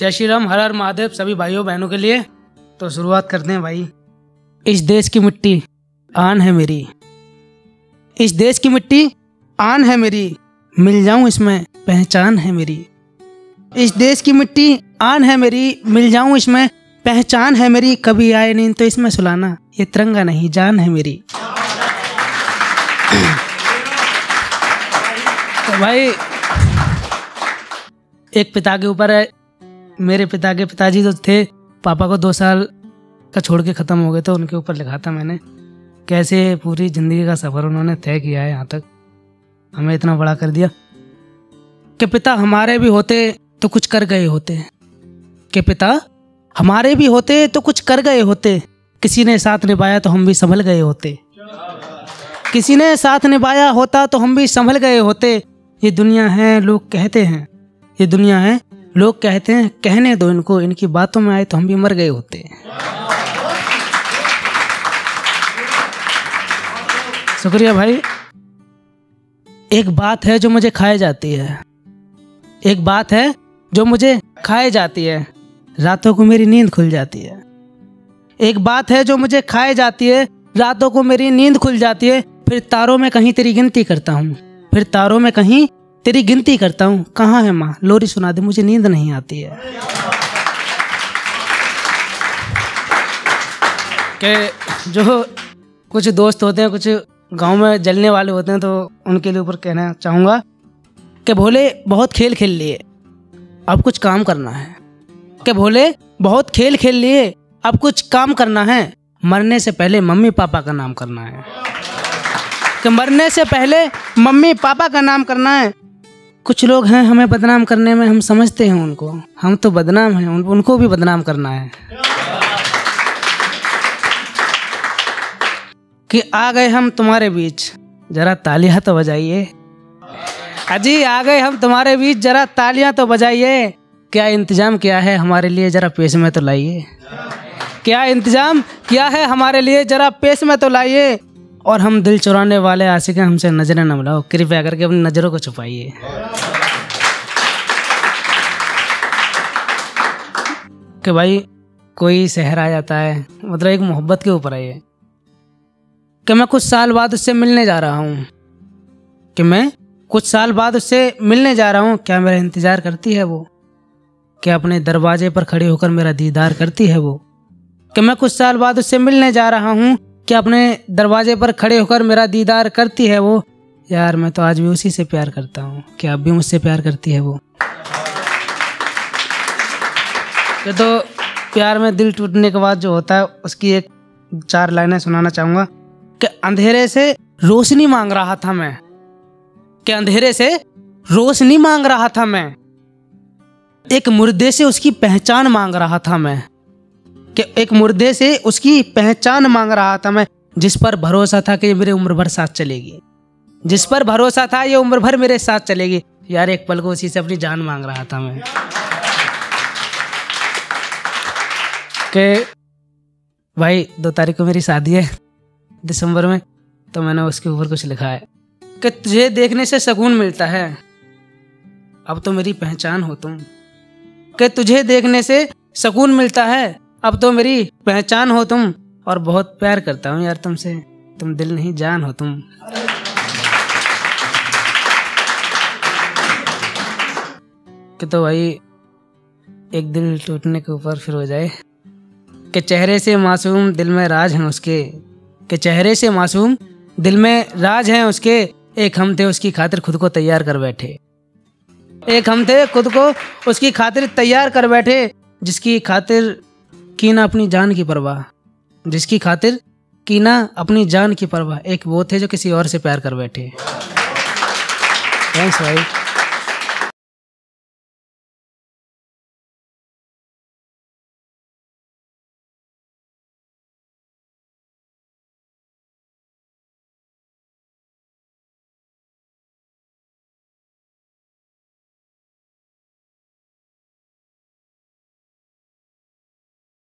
जय श्री राम, हर हर महादेव सभी भाइयों बहनों के लिए। तो शुरुआत करते हैं भाई। इस देश की मिट्टी आन है मेरी, इस देश की मिट्टी आन है मेरी, मिल जाऊं इसमें पहचान है मेरी। इस देश की मिट्टी आन है मेरी, मिल जाऊं इसमें पहचान है मेरी। कभी आए नहीं तो इसमें सुलाना, ये तिरंगा नहीं जान है मेरी। तो भाई एक पिता के ऊपर है। मेरे पिता के पिताजी जो थे, पापा को 2 साल का छोड़ के ख़त्म हो गए, तो उनके ऊपर लिखा था मैंने, कैसे पूरी ज़िंदगी का सफ़र उन्होंने तय किया है, यहाँ तक हमें इतना बड़ा कर दिया। कि पिता हमारे भी होते तो कुछ कर गए होते, कि पिता हमारे भी होते तो कुछ कर गए होते, किसी ने साथ निभाया तो हम भी संभल गए होते। किसी ने साथ निभाया होता तो हम भी संभल गए होते। ये दुनिया है लोग कहते हैं, ये दुनिया है लोग कहते हैं, कहने दो इनको, इनकी बातों में आए तो हम भी मर गए होते। शुक्रिया भाई। एक बात है जो मुझे खाए जाती है, एक बात है जो मुझे खाए जाती है, रातों को मेरी नींद खुल जाती है। एक बात है जो मुझे खाए जाती है, रातों को मेरी नींद खुल जाती है। फिर तारों में कहीं तेरी गिनती करता हूँ, फिर तारों में कहीं तेरी गिनती करता हूँ। कहाँ है माँ लोरी सुना दे, मुझे नींद नहीं आती है। कि जो कुछ दोस्त होते हैं, कुछ गाँव में जलने वाले होते हैं, तो उनके लिए ऊपर कहना चाहूँगा कि भोले बहुत खेल खेल लिए, अब कुछ काम करना है। कि भोले बहुत खेल खेल लिए, अब कुछ काम करना है। मरने से पहले मम्मी पापा का नाम करना है। कि मरने से पहले मम्मी पापा का नाम करना है। कुछ लोग हैं हमें बदनाम करने में, हम समझते हैं उनको, हम तो बदनाम हैं, उनको भी बदनाम करना है। कि आ गए हम तुम्हारे बीच, जरा तालियां तो बजाइए। अजी आ गए हम तुम्हारे बीच, जरा तालियां तो बजाइए। क्या इंतज़ाम किया है हमारे लिए, जरा पेश में तो लाइए। क्या इंतज़ाम किया है हमारे लिए, जरा पेश में तो लाइए। और हम दिल चुराने वाले आशिक हैं, हमसे नजरें न मिलाओ, कृपया करके अपनी नज़रों को छुपाइए। कि भाई कोई शहर आ जाता है, मतलब एक मोहब्बत के ऊपर है ये। कि मैं कुछ साल बाद उससे मिलने जा रहा हूँ, कि मैं कुछ साल बाद उससे मिलने जा रहा हूँ। क्या मेरा इंतज़ार करती है वो, क्या अपने दरवाजे पर खड़े होकर मेरा दीदार करती है वो। कि मैं कुछ साल बाद उससे मिलने जा रहा हूँ, क्या अपने दरवाजे पर खड़े होकर मेरा दीदार करती है वो। यार मैं तो आज भी उसी से प्यार करता हूँ, क्या आप भी मुझसे प्यार करती है वो। ये तो प्यार में दिल टूटने के बाद जो होता है, उसकी एक 4 लाइनें सुनाना चाहूँगा। कि अंधेरे से रोशनी मांग रहा था मैं, कि अंधेरे से रोशनी मांग रहा था मैं। एक मुर्दे से उसकी पहचान मांग रहा था मैं, कि एक मुर्दे से उसकी पहचान मांग रहा था मैं। जिस पर भरोसा था कि ये मेरे उम्र भर साथ चलेगी, जिस पर भरोसा था ये उम्र भर मेरे साथ चलेगी। यार एक पल को उसी से अपनी जान मांग रहा था मैं। कि भाई 2 तारीख को मेरी शादी है दिसंबर में, तो मैंने उसके ऊपर कुछ लिखा है। कि तुझे देखने से सुकून मिलता है, अब तो मेरी पहचान हो तुम। कि तुझे देखने से सुकून मिलता है, अब तो मेरी पहचान हो तुम। और बहुत प्यार करता हूँ यार तुमसे, तुम दिल नहीं जान हो तुम। कि तो भाई एक दिल टूटने के ऊपर फिर हो जाए। कि चेहरे से मासूम दिल में राज हैं उसके, कि चेहरे से मासूम दिल में राज हैं उसके। एक हम थे उसकी खातिर खुद को तैयार कर बैठे, एक हम थे खुद को उसकी खातिर तैयार कर बैठे। जिसकी खातिर की ना अपनी जान की परवाह, जिसकी खातिर की ना अपनी जान की परवाह। एक वो थे जो किसी और से प्यार कर बैठे। थैंक्स भाई।